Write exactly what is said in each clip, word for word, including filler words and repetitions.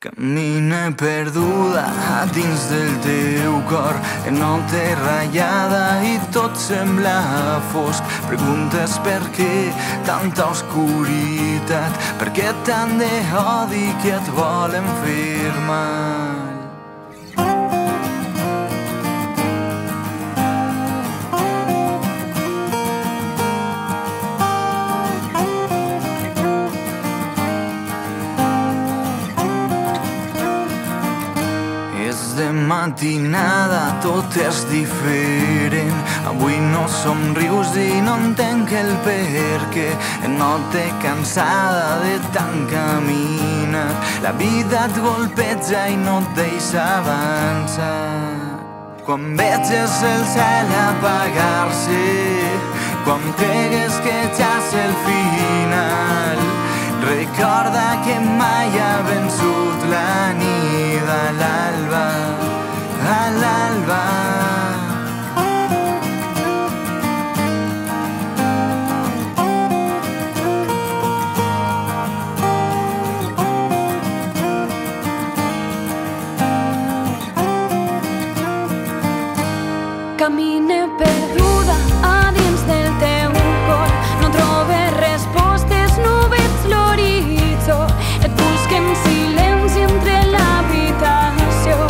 Camina perduda a dins del teu cor en una terra ratllada y todo sembla fosc. Preguntes per què tanta oscuritat, per què tant de odi que et volen fer mal. De matinada tot és diferent. Avui no somrius i no entenc el per què. No t'he cansada de tant caminar. La vida et golpeja i no et deixa avançar. Quan veges el cel apagar-se, quan cregues que ja és el final, recorda que mai ha vençut la nit a l'alba. Al alba. Camine perduda a dins del teu cor, no trobe respostes, no veig l'horitzó, et busque en silenci entre l'habitació.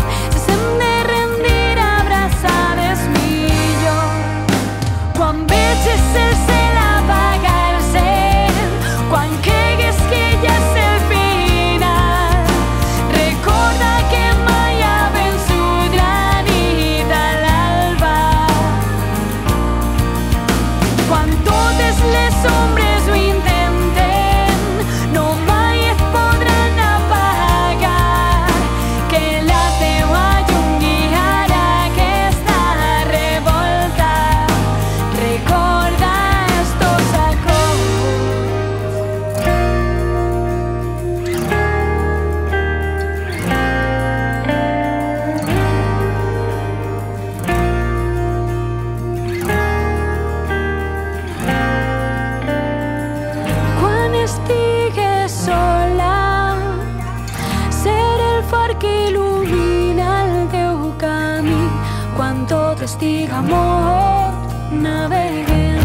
Estiga mort naveguem.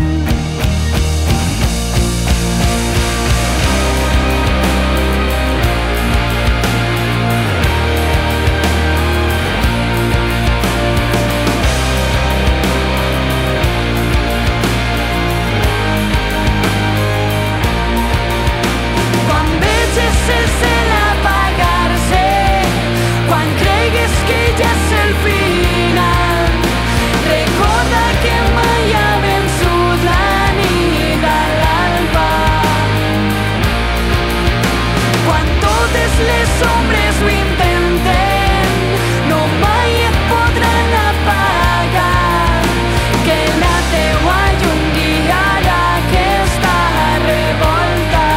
Quan veges el cel apagar-se, quan cregues que ja és el final, recorda que mai ha vençut la nit a l'alba. Quan totes les ombres ho intenten, no mai et podran apagar, que la teua llum guiarà aquesta revolta.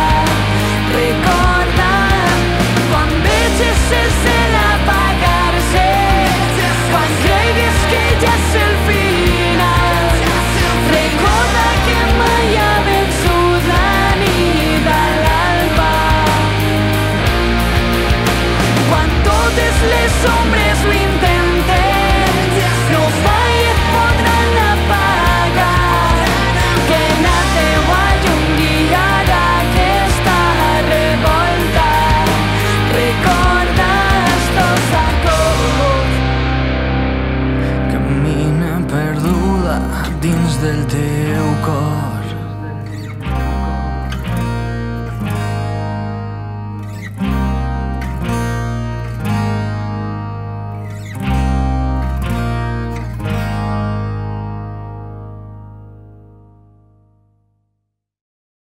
Recorda, quan veges el cel apagar-se, quan cregues que ja és el final, los hombres lo intenten, no mai et podran apagar, que la teua llum guiarà aquesta revolta. Recorda estos acords. Camina perduda dins del teu cor.